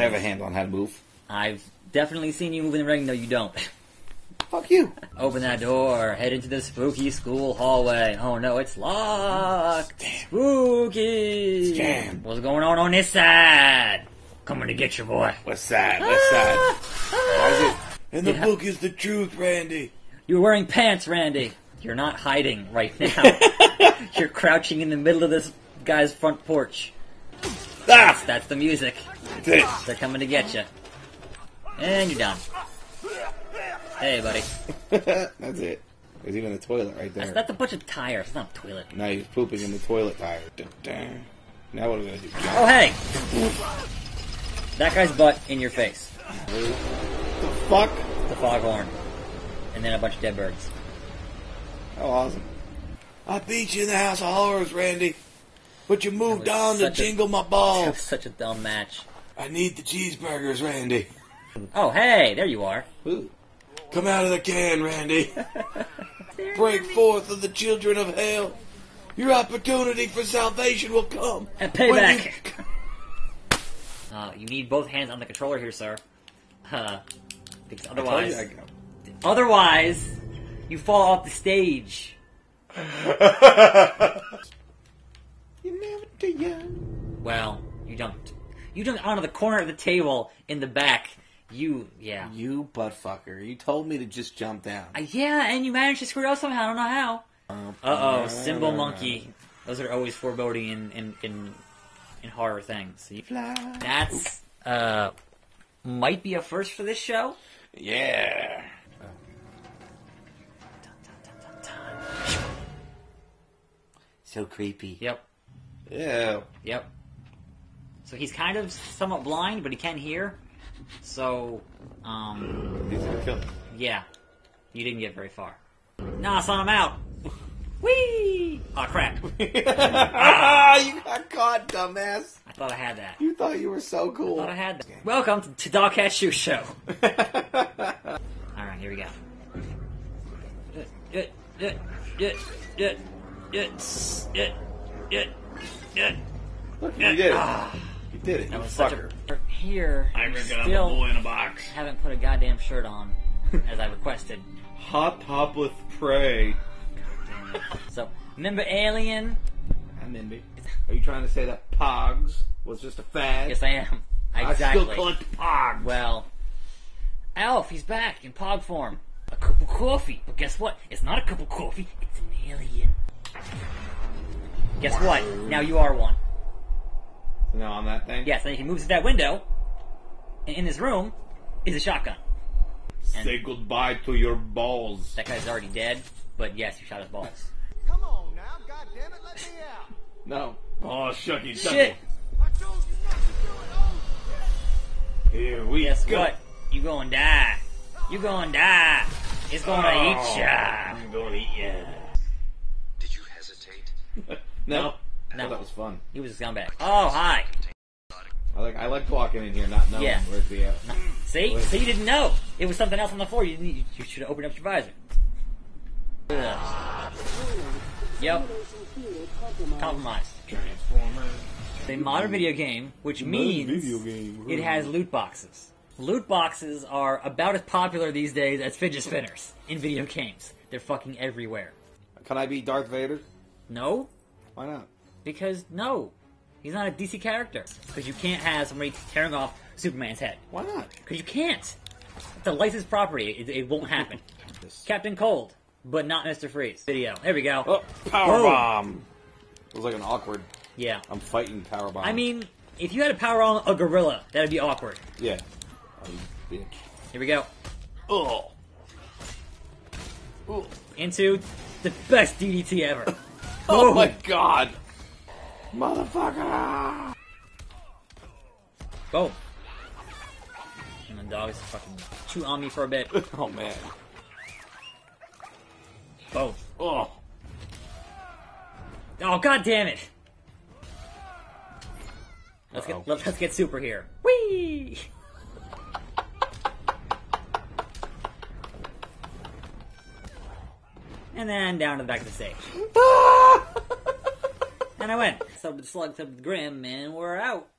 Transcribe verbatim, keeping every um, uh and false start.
I have a handle on how to move. I've definitely seen you move in the ring, though you don't. Fuck you. Open that door. Head into the spooky school hallway. Oh no, it's locked. Damn. Spooky. Damn. What's going on on this side? Coming to get you, boy. What side? What ah, side? Ah. It? And the yeah. book is the truth, Randy. You're wearing pants, Randy. You're not hiding right now. You're crouching in the middle of this guy's front porch. Ah. That's, that's the music. That's They're coming to get you. And you're down. Hey, buddy. That's it. There's even a toilet right there. That's, that's a bunch of tires. It's not a toilet. No, he's pooping in the toilet tire. Dun, dun. Now what are we going to do? Oh, hey! That guy's butt in your face. The fuck? The foghorn. And then a bunch of dead birds. Oh, awesome. I beat you in the House of Horrors, Randy. But you moved on to jingle my balls. That was such a dumb match. I need the cheeseburgers, Randy. Oh, hey, there you are. Ooh. Come out of the can, Randy. Break forth of the children of hell. Your opportunity for salvation will come. And payback. You... uh, you need both hands on the controller here, sir. Uh, because otherwise, I told you I go. otherwise, you fall off the stage. You're never too young. Well, you jumped. You jumped onto the corner of the table in the back. You, yeah. You butt fucker. You told me to just jump down. Uh, yeah, and you managed to screw it up somehow. I don't know how. Uh-oh, Cymbal Monkey. Those are always foreboding in, in, in, in horror things. See? That's, uh, might be a first for this show. Yeah. Dun, dun, dun, dun, dun. So creepy. Yep. Yeah. Yep. So he's kind of somewhat blind, but he can hear. So, um... he's gonna kill him. Yeah. You didn't get very far. Nah, son, I'm out! Whee! Aw, oh, crap. Ah, you got caught, dumbass! I thought I had that. You thought you were so cool. I thought I had that. Welcome to Dogcat Shoe Show. Alright, here we go. Look, you did it. You did it, you fucker. Here, I still a boy in a box. Haven't put a goddamn shirt on, as I requested. Hot topless prey. So, remember Alien? I remember. Are you trying to say that Pogs was just a fad? Yes, I am. Exactly. I still collect Pogs. Well, Alf, he's back in Pog form. A cup of coffee. But guess what? It's not a cup of coffee. It's an alien. Guess what? Now you are one. So now on that thing? Yes, and he moves to that window. And in this room is a shotgun. And say goodbye to your balls. That guy's already dead, but yes, you shot his balls. Come on now, goddammit, let me out. No. Oh, shucky, shucky. Shit. I told you not to do it. Oh, shit. Here we Guess go. Guess what? You gonna die. You gonna die. It's gonna oh, eat ya. I'm gonna eat ya. Did you hesitate? No. No. I thought that was fun. He was a scumbag. Oh, hi. I like I like walking in here not knowing yeah. where's the uh, See? Where's... So you didn't know. It was something else on the floor. You didn't, you should have opened up your visor. Ah. Yep. Compromised. Transformers. It's a modern video game, which means video game. It has loot boxes. Loot boxes are about as popular these days as fidget spinners in video games. They're fucking everywhere. Can I be Darth Vader? No. Why not? Because, no, he's not a D C character. Because you can't have somebody tearing off Superman's head. Why not? Because you can't. It's a licensed property. It, it won't happen. Captain Cold, but not Mister Freeze. Video. There we go. Oh, power Boom. bomb. It was like an awkward... Yeah. I'm fighting power bomb. I mean, if you had to power on a gorilla, that would be awkward. Yeah. Oh, you bitch. Here we go. Oh. Oh. Into the best D D T ever. Oh, oh my god. Motherfucker! Boom. And the dog is fucking chew on me for a bit. Oh man. Boom. Oh. Oh god damn it! Let's Uh-oh. get let, let's get super here. Whee! And then down to the back of the stage. And I went. Subbed to Slug, subbed to Grim, and we're out.